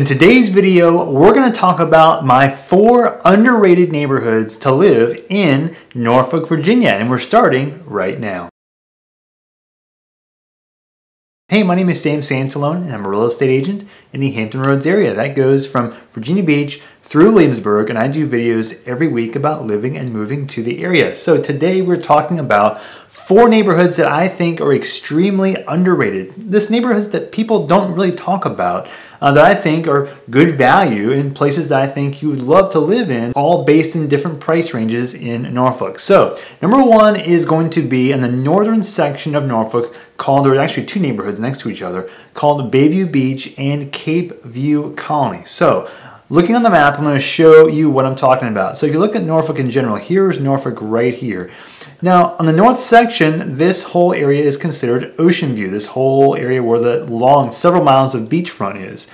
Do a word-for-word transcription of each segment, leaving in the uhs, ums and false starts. In today's video, we're going to talk about my four underrated neighborhoods to live in Norfolk, Virginia, and we're starting right now. Hey, my name is Sam Sansalone, and I'm a real estate agent in the Hampton Roads area. That goes from Virginia Beach through Williamsburg, and I do videos every week about living and moving to the area. So today we're talking about four neighborhoods that I think are extremely underrated. This neighborhoods that people don't really talk about, uh, that I think are good value in places that I think you would love to live in, all based in different price ranges in Norfolk. So number one is going to be in the northern section of Norfolk called, there are actually two neighborhoods next to each other, called Bayview Beach and Cape View Colony. So looking on the map, I'm going to show you what I'm talking about. So if you look at Norfolk in general, here's Norfolk right here. Now, on the north section, this whole area is considered Ocean View, this whole area where the long several miles of beachfront is.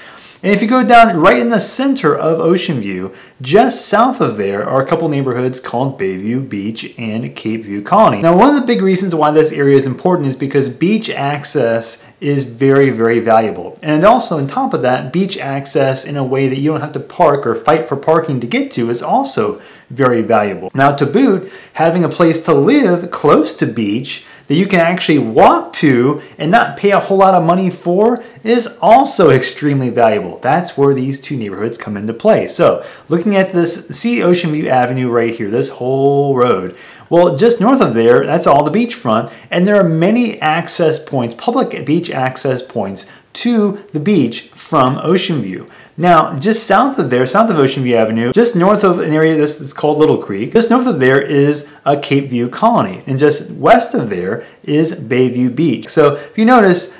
And if you go down right in the center of Ocean View, just south of there are a couple neighborhoods called Bayview Beach and Cape View Colony. Now, one of the big reasons why this area is important is because beach access is very, very valuable. And also, on top of that, beach access in a way that you don't have to park or fight for parking to get to is also very valuable. Now, to boot, having a place to live close to beach that you can actually walk to and not pay a whole lot of money for is also extremely valuable. That's where these two neighborhoods come into play. So looking at this, see Ocean View Avenue right here, this whole road. Well, just north of there, that's all the beachfront, and there are many access points, public beach access points to the beach from Ocean View. Now, just south of there, south of Ocean View Avenue, just north of an area this is called Little Creek, just north of there is a Cape View Colony, and just west of there is Bayview Beach. So if you notice,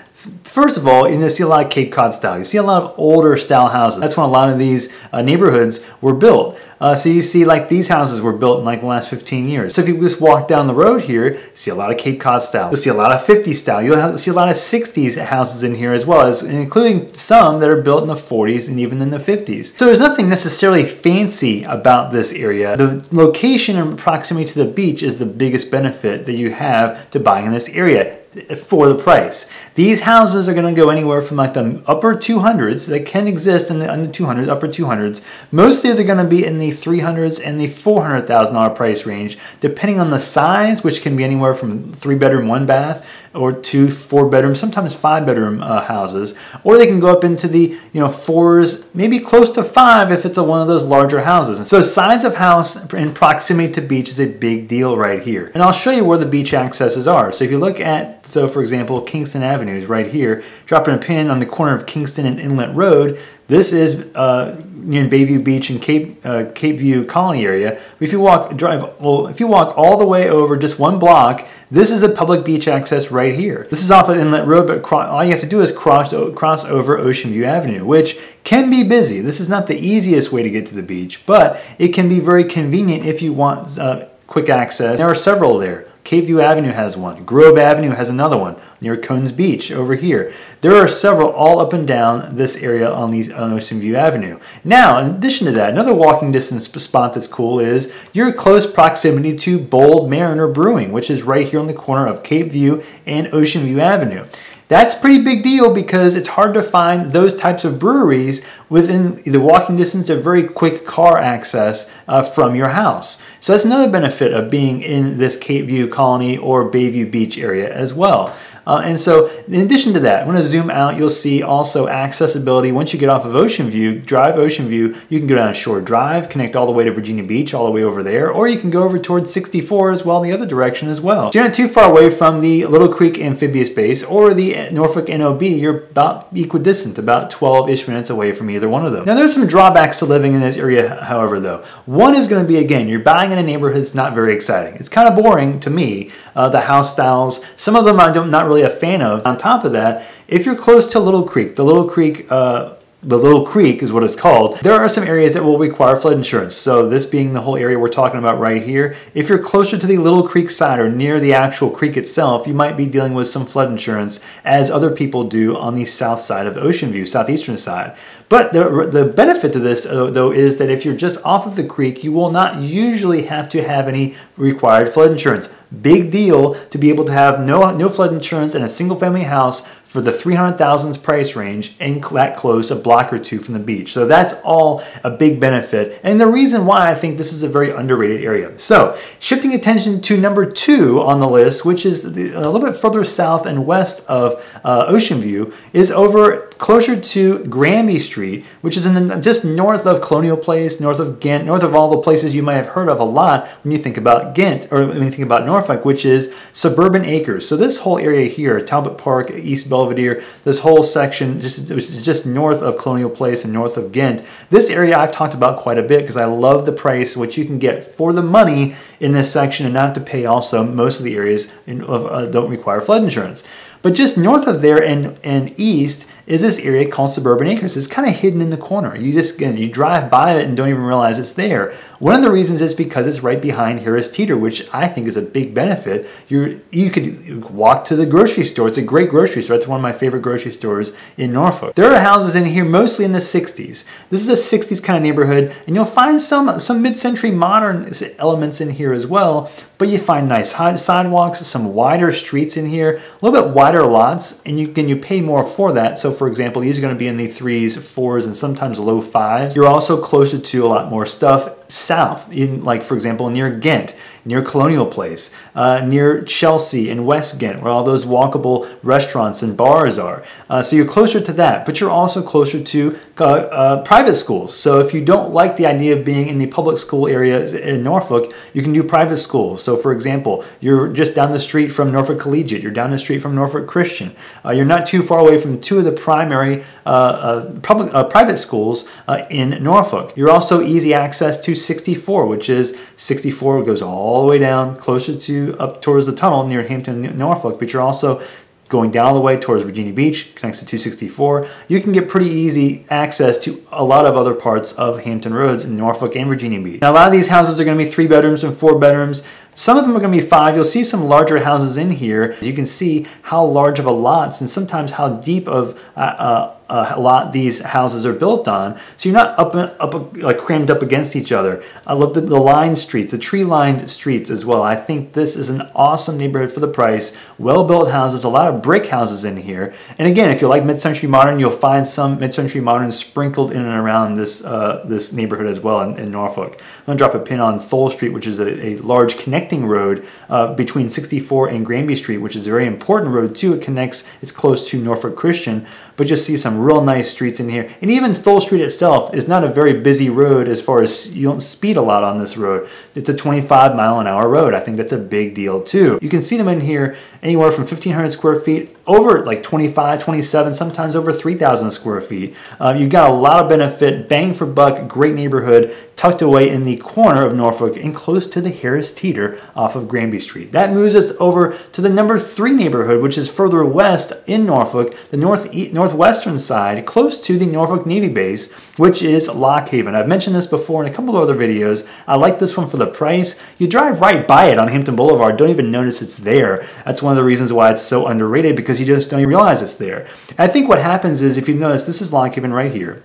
first of all, you're gonna see a lot of Cape Cod style. You see a lot of older style houses. That's when a lot of these uh, neighborhoods were built. Uh, so you see like these houses were built in like the last fifteen years. So if you just walk down the road here, see a lot of Cape Cod style. You'll see a lot of fifties style. You'll have, see a lot of sixties houses in here as well, as including some that are built in the forties and even in the fifties. So there's nothing necessarily fancy about this area. The location and proximity to the beach is the biggest benefit that you have to buying in this area for the price. These houses are going to go anywhere from like the upper two hundreds, that can exist in the, in the two hundreds, upper two hundreds. Mostly they're going to be in the three hundreds and the four hundred thousand dollar price range, depending on the size, which can be anywhere from three bedroom, one bath, or two four bedroom, sometimes five bedroom uh, houses, or they can go up into the you know fours, maybe close to five if it's a, one of those larger houses. So size of house and proximity to beach is a big deal right here. And I'll show you where the beach accesses are. So if you look at, so for example, Kingston Avenue is right here, dropping a pin on the corner of Kingston and Inlet Road. This is uh, near Bayview Beach and Cape, uh, Cape View Colony area. If you walk drive, well, if you walk all the way over just one block, this is a public beach access right here. This is off of Inlet Road, but all you have to do is cross, cross over Ocean View Avenue, which can be busy. This is not the easiest way to get to the beach, but it can be very convenient if you want uh, quick access. There are several there. Cape View Avenue has one. Grove Avenue has another one near Cones Beach over here. There are several all up and down this area on, these, on Ocean View Avenue. Now, in addition to that, another walking distance spot that's cool is your close proximity to Bold Mariner Brewing, which is right here on the corner of Cape View and Ocean View Avenue. That's a pretty big deal because it's hard to find those types of breweries within either walking distance or very quick car access uh, from your house. So that's another benefit of being in this Cape View Colony or Bayview Beach area as well. Uh, and so in addition to that, I'm going to zoom out, you'll see also accessibility. Once you get off of Ocean View, drive Ocean View, you can go down Shore Drive, connect all the way to Virginia Beach, all the way over there, or you can go over towards sixty-four as well, in the other direction as well. So you're not too far away from the Little Creek Amphibious Base or the Norfolk N O B, you're about equidistant, about twelve-ish minutes away from either one of them. Now there's some drawbacks to living in this area, however, though. One is going to be, again, you're buying in a neighborhood that's not very exciting. It's kind of boring to me, uh, the house styles. Some of them I'm not really a fan of. On top of that, if you're close to Little Creek, the Little Creek uh, the Little Creek is what it's called, there are some areas that will require flood insurance. So this being the whole area we're talking about right here, if you're closer to the Little Creek side or near the actual creek itself, you might be dealing with some flood insurance as other people do on the south side of the Ocean View, southeastern side. But the, the benefit to this, uh, though, is that if you're just off of the creek, you will not usually have to have any required flood insurance. Big deal to be able to have no, no flood insurance in a single-family house for the three hundred thousand dollars price range and that close, a block or two from the beach. So that's all a big benefit, and the reason why I think this is a very underrated area. So shifting attention to number two on the list, which is the, a little bit further south and west of uh, Ocean View, is over closer to Granby Street, which is in the, just north of Colonial Place, north of Ghent, north of all the places you might have heard of a lot when you think about Ghent or when you think about Norfolk, which is Suburban Acres. So this whole area here, Talbot Park, East Bell, this whole section, just, which is just north of Colonial Place and north of Ghent. This area I've talked about quite a bit because I love the price, what you can get for the money in this section and not to pay also most of the areas in, uh, don't require flood insurance. But just north of there and, and east is this area called Suburban Acres. It's kind of hidden in the corner. You just again, you drive by it and don't even realize it's there. One of the reasons is because it's right behind Harris Teeter, which I think is a big benefit. You you could walk to the grocery store. It's a great grocery store. It's one of my favorite grocery stores in Norfolk. There are houses in here mostly in the sixties. This is a sixties kind of neighborhood, and you'll find some, some mid-century modern elements in here as well, but you find nice sidewalks, some wider streets in here, a little bit wider lots, and you can you pay more for that. So for example, these are going to be in the threes, fours, and sometimes low fives. You're also closer to a lot more stuff south, in like for example near Ghent, near Colonial Place, uh, near Chelsea and West Ghent, where all those walkable restaurants and bars are. Uh, so you're closer to that, but you're also closer to uh, uh, private schools. So if you don't like the idea of being in the public school areas in Norfolk, you can do private school. So for example, you're just down the street from Norfolk Collegiate, you're down the street from Norfolk Christian. Uh, you're not too far away from two of the primary uh, uh, public, uh, private schools uh, in Norfolk. You're also easy access to sixty-four, which is sixty-four goes all the way down closer to up towards the tunnel near Hampton, Norfolk, but you're also going down the way towards Virginia Beach, connects to two sixty-four. You can get pretty easy access to a lot of other parts of Hampton Roads in Norfolk and Virginia Beach. Now, a lot of these houses are going to be three bedrooms and four bedrooms. Some of them are going to be five. You'll see some larger houses in here. You can see how large of a lots and sometimes how deep of uh, uh, a lot these houses are built on. So you're not up and up like crammed up against each other. I love the, the lined streets, the tree-lined streets as well. I think this is an awesome neighborhood for the price. Well-built houses, a lot of brick houses in here. And again, if you like mid-century modern, you'll find some mid-century modern sprinkled in and around this uh, this neighborhood as well in, in Norfolk. I'm gonna drop a pin on Thole Street, which is a, a large connecting road uh, between sixty-four and Granby Street, which is a very important road too. It connects. It's close to Norfolk Christian, but you'll see some real nice streets in here. And even Stoll Street itself is not a very busy road as far as you don't speed a lot on this road. It's a twenty-five mile an hour road. I think that's a big deal too. You can see them in here anywhere from fifteen hundred square feet over like twenty-five, twenty-seven, sometimes over three thousand square feet. Um, you've got a lot of benefit, bang for buck, great neighborhood, tucked away in the corner of Norfolk and close to the Harris Teeter off of Granby Street. That moves us over to the number three neighborhood, which is further west in Norfolk, the north northwestern side, close to the Norfolk Navy Base, which is Lock Haven. I've mentioned this before in a couple of other videos. I like this one for the price. You drive right by it on Hampton Boulevard, don't even notice it's there. That's one of the reasons why it's so underrated, because you just don't even realize it's there. I think what happens is, if you notice, this is Lock Haven right here.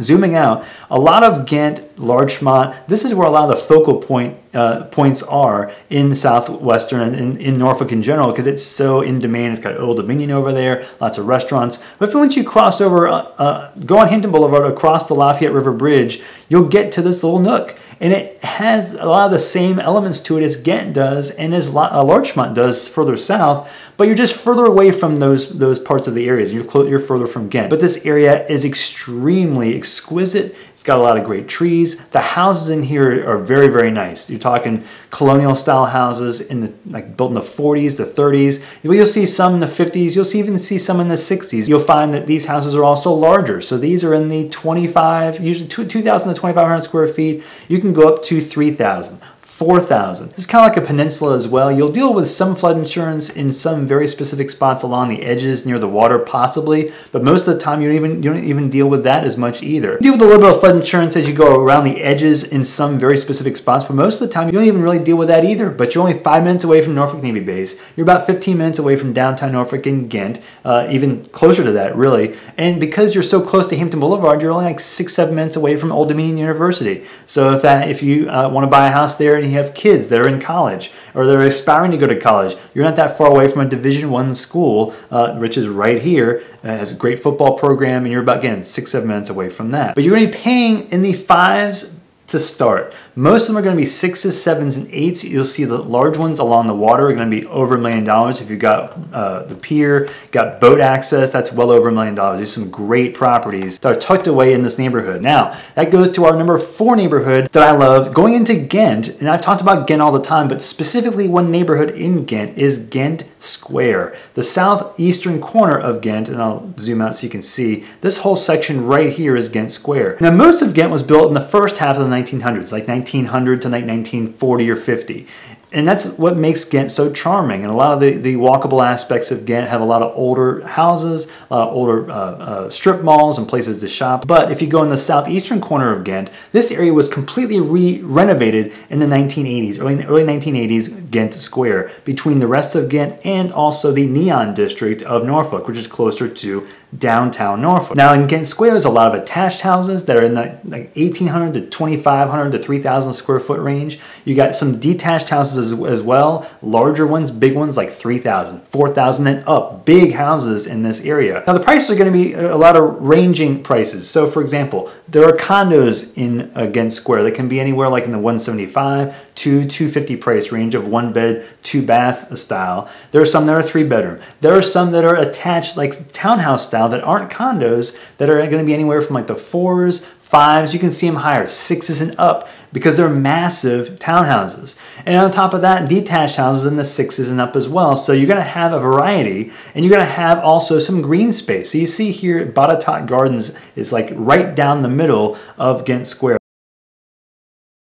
Zooming out, a lot of Ghent, Larchmont, this is where a lot of the focal point uh, points are in Southwestern and in, in Norfolk in general, because it's so in demand. It's got Old Dominion over there, lots of restaurants. But if, once you cross over, uh, uh, go on Hinton Boulevard across the Lafayette River Bridge, you'll get to this little nook. And it has a lot of the same elements to it as Ghent does and as Larchmont does further south, but you're just further away from those those parts of the areas. You're, you're further from Ghent. But this area is extremely exquisite. It's got a lot of great trees. The houses in here are very, very nice. You're talking colonial style houses in the, like built in the forties, the thirties. You'll see some in the fifties. You'll see, even see some in the sixties. You'll find that these houses are also larger. So these are in the twenty-five, usually two thousand to twenty-five hundred square feet. You can go up to three thousand. four thousand dollars. This is kind of like a peninsula as well. You'll deal with some flood insurance in some very specific spots along the edges near the water possibly, but most of the time you don't even, you don't even deal with that as much either. You deal with a little bit of flood insurance as you go around the edges in some very specific spots, but most of the time you don't even really deal with that either. But you're only five minutes away from Norfolk Navy Base. You're about fifteen minutes away from downtown Norfolk in Ghent, uh, even closer to that really. And because you're so close to Hampton Boulevard, you're only like six, seven minutes away from Old Dominion University. So if, that, if you uh, want to buy a house there and you have kids that are in college or they're aspiring to go to college, you're not that far away from a Division One school, uh, which is right here. Uh, has a great football program, and you're about, again, six, seven minutes away from that. But you're going to be paying in the fives to start. Most of them are going to be sixes, sevens, and eights. You'll see the large ones along the water are going to be over a million dollars. If you've got uh, the pier, got boat access, that's well over a million dollars. There's some great properties that are tucked away in this neighborhood. Now, that goes to our number four neighborhood that I love, going into Ghent. And I've talked about Ghent all the time, but specifically one neighborhood in Ghent is Ghent Square, the southeastern corner of Ghent. And I'll zoom out so you can see. This whole section right here is Ghent Square. Now, most of Ghent was built in the first half of the nineteen hundreds, like nineteen hundred to like nineteen forty or fifty. And that's what makes Ghent so charming. And a lot of the, the walkable aspects of Ghent have a lot of older houses, a lot of older uh, uh, strip malls and places to shop. But if you go in the southeastern corner of Ghent, this area was completely re-renovated in the nineteen eighties, early, early nineteen eighties Ghent Square, between the rest of Ghent and also the Neon District of Norfolk, which is closer to downtown Norfolk. Now in Ghent Square, there's a lot of attached houses that are in the like eighteen hundred to twenty-five hundred to three thousand square foot range. You got some detached houses as, as well, larger ones, big ones like three thousand, four thousand and up, big houses in this area. Now the prices are going to be a lot of ranging prices. So for example, there are condos in uh, Ghent Square that can be anywhere like in the one seventy-five to two fifty price range of one bed, two bath style. There are some that are three bedroom. There are some that are attached like townhouse style that aren't condos that are going to be anywhere from like the fours, fives, you can see them higher, sixes and up, because they're massive townhouses. And on top of that, detached houses in the sixes and up as well. So you're gonna have a variety, and you're gonna have also some green space. So you see here, Botetourt Gardens is like right down the middle of Ghent Square.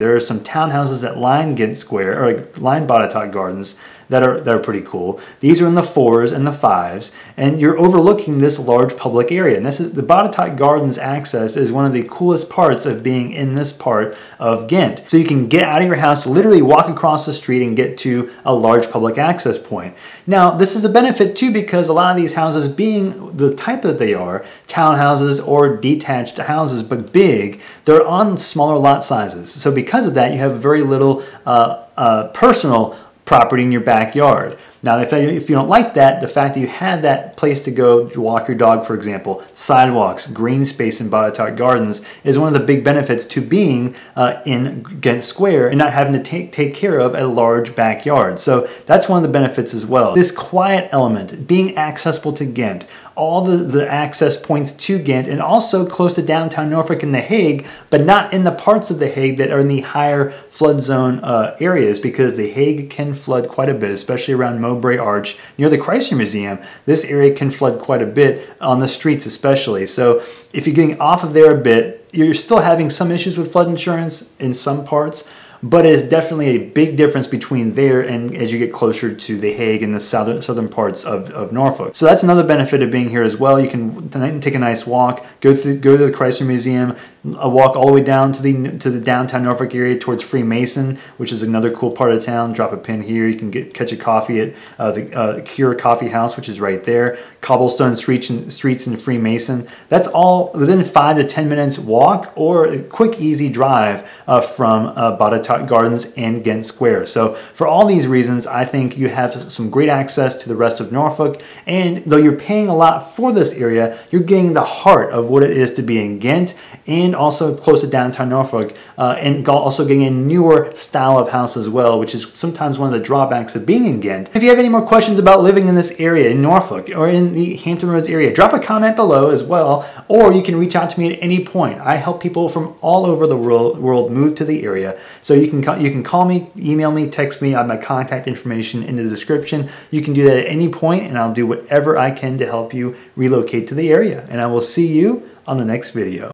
There are some townhouses that line Ghent Square, or line Botetourt Gardens, that are, that are pretty cool. These are in the fours and the fives, and you're overlooking this large public area. And this is the Botetourt Gardens access is one of the coolest parts of being in this part of Ghent. So you can get out of your house, literally walk across the street and get to a large public access point. Now, this is a benefit too, because a lot of these houses being the type that they are, townhouses or detached houses, but big, they're on smaller lot sizes. So because of that, you have very little uh, uh, personal property in your backyard. Now, if, if you don't like that, the fact that you have that place to go walk your dog, for example, sidewalks, green space in Botetourt Gardens is one of the big benefits to being uh, in Ghent Square and not having to take, take care of a large backyard. So that's one of the benefits as well. This quiet element, being accessible to Ghent, all the, the access points to Ghent, and also close to downtown Norfolk and The Hague, but not in the parts of The Hague that are in the higher flood zone uh, areas, because The Hague can flood quite a bit, especially around Mowbray Arch near the Chrysler Museum. This area can flood quite a bit on the streets especially. So if you're getting off of there a bit, you're still having some issues with flood insurance in some parts, but it is definitely a big difference between there and as you get closer to The Hague and the southern, southern parts of, of Norfolk. So that's another benefit of being here as well. You can take a nice walk, go, through, go to the Chrysler Museum, a walk all the way down to the to the downtown Norfolk area towards Freemason, which is another cool part of town. Drop a pin here. You can get catch a coffee at uh, the uh, Cure Coffee House, which is right there. Cobblestone streets and streets in Freemason. That's all within five to ten minutes walk or a quick easy drive uh, from uh, Botetourt Gardens and Ghent Square. So for all these reasons, I think you have some great access to the rest of Norfolk. And though you're paying a lot for this area, you're getting the heart of what it is to be in Ghent and also close to downtown Norfolk, uh, and also getting a newer style of house as well, which is sometimes one of the drawbacks of being in Ghent. If you have any more questions about living in this area, in Norfolk, or in the Hampton Roads area, drop a comment below as well, or you can reach out to me at any point. I help people from all over the world, world move to the area, so you can, you can call me, email me, text me. I have my contact information in the description. You can do that at any point, and I'll do whatever I can to help you relocate to the area, and I will see you on the next video.